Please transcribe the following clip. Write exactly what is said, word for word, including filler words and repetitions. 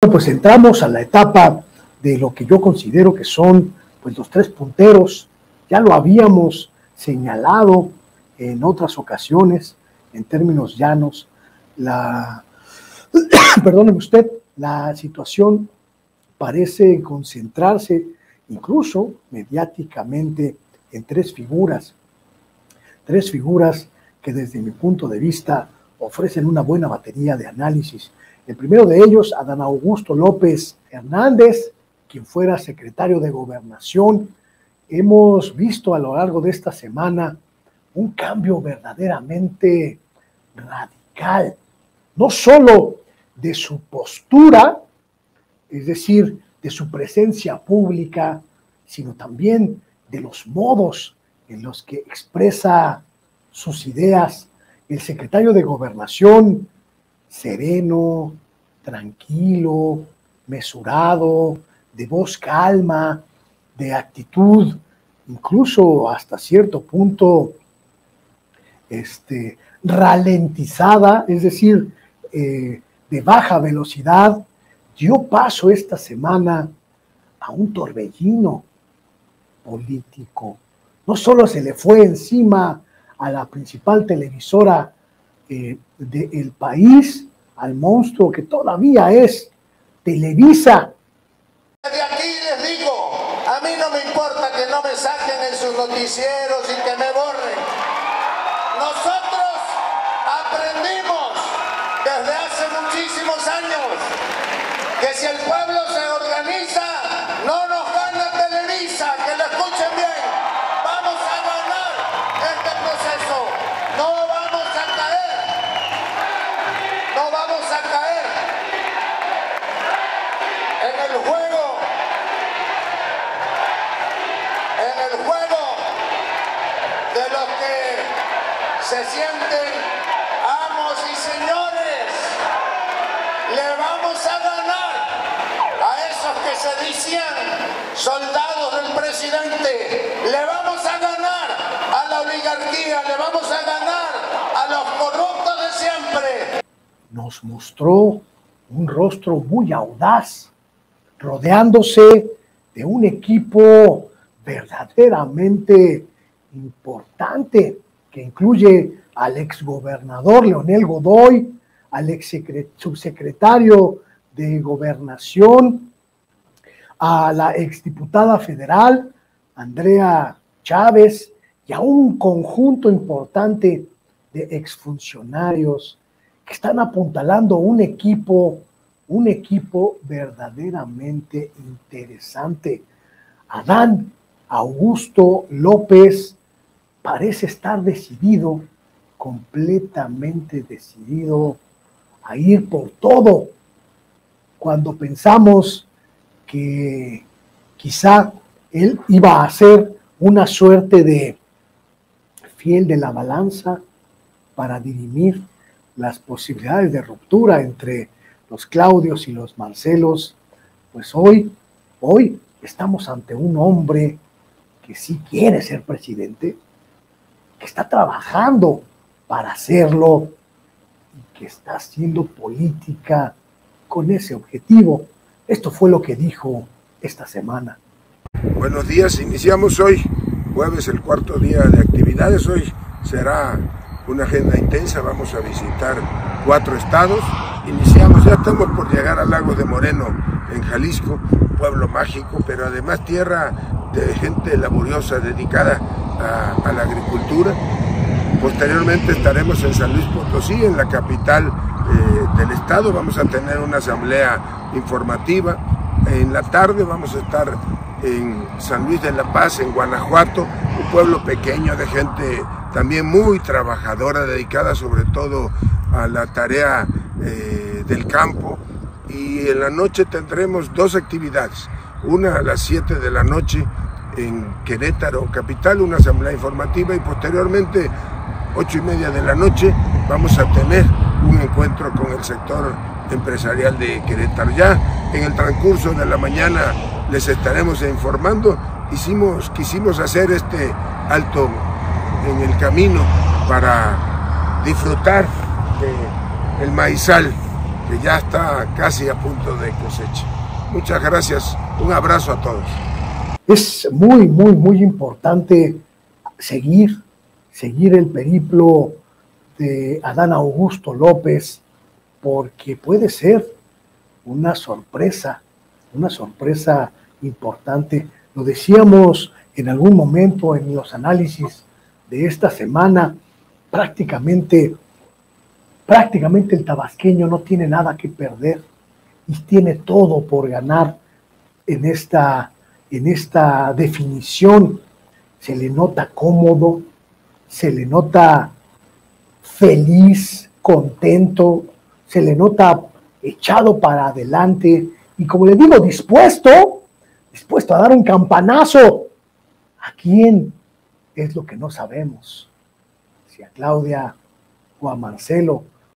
Pues entramos a la etapa de lo que yo considero que son pues los tres punteros. Ya lo habíamos señalado en otras ocasiones, en términos llanos, la perdóneme usted, la situación parece concentrarse incluso mediáticamente en tres figuras, tres figuras que desde mi punto de vista ofrecen una buena batería de análisis. El primero de ellos, Adán Augusto López Hernández, quien fuera secretario de Gobernación. Hemos visto a lo largo de esta semana un cambio verdaderamente radical, no solo de su postura, es decir, de su presencia pública, sino también de los modos en los que expresa sus ideas. El secretario de Gobernación, sereno, tranquilo, mesurado, de voz calma, de actitud, incluso hasta cierto punto este, ralentizada, es decir, eh, de baja velocidad, dio paso esta semana a un torbellino político. No solo se le fue encima a la principal televisora Eh, del país, al monstruo que todavía es Televisa. Desde aquí les digo, a mí no me importa que no me saquen en sus noticieros y que me borren. Nosotros aprendimos desde hace muchísimos años que si el pueblo se organiza, no nos gana Televisa, que lo escuchen bien. Vamos a ganar este proceso. No se sienten amos y señores, le vamos a ganar a esos que se decían soldados del presidente, le vamos a ganar a la oligarquía, le vamos a ganar a los corruptos de siempre. Nos mostró un rostro muy audaz, rodeándose de un equipo verdaderamente importante, que incluye al exgobernador Leonel Godoy, al ex subsecretario de Gobernación, a la exdiputada federal Andrea Chávez y a un conjunto importante de exfuncionarios que están apuntalando un equipo, un equipo verdaderamente interesante. Adán Augusto López parece estar decidido, completamente decidido a ir por todo. Cuando pensamos que quizá él iba a ser una suerte de fiel de la balanza para dirimir las posibilidades de ruptura entre los Claudios y los Marcelos, pues hoy, hoy estamos ante un hombre que sí quiere ser presidente, que está trabajando para hacerlo y que está haciendo política con ese objetivo. Esto fue lo que dijo esta semana. Buenos días, iniciamos hoy, jueves, el cuarto día de actividades. Hoy será una agenda intensa, vamos a visitar cuatro estados. Iniciamos, ya estamos por llegar al Lago de Moreno, en Jalisco, pueblo mágico, pero además tierra de gente laboriosa, dedicada A, a la agricultura. Posteriormente estaremos en San Luis Potosí, en la capital eh, del estado. Vamos a tener una asamblea informativa. En la tarde vamos a estar en San Luis de la Paz, en Guanajuato, un pueblo pequeño de gente también muy trabajadora, dedicada sobre todo a la tarea eh, del campo. Y en la noche tendremos dos actividades, una a las siete de la noche en Querétaro, capital, una asamblea informativa, y posteriormente, ocho y media de la noche, vamos a tener un encuentro con el sector empresarial de Querétaro. Ya en el transcurso de la mañana les estaremos informando. Hicimos, quisimos hacer este alto en el camino para disfrutar del maizal que ya está casi a punto de cosecha. Muchas gracias, un abrazo a todos. Es muy, muy, muy importante seguir, seguir el periplo de Adán Augusto López, porque puede ser una sorpresa, una sorpresa importante. Lo decíamos en algún momento en los análisis de esta semana, prácticamente, prácticamente el tabasqueño no tiene nada que perder y tiene todo por ganar en esta, en esta definición. Se le nota cómodo, se le nota feliz, contento, se le nota echado para adelante y, como le digo, dispuesto, dispuesto a dar un campanazo. ¿A quién? Es lo que no sabemos. Si a Claudia o a Marcelo.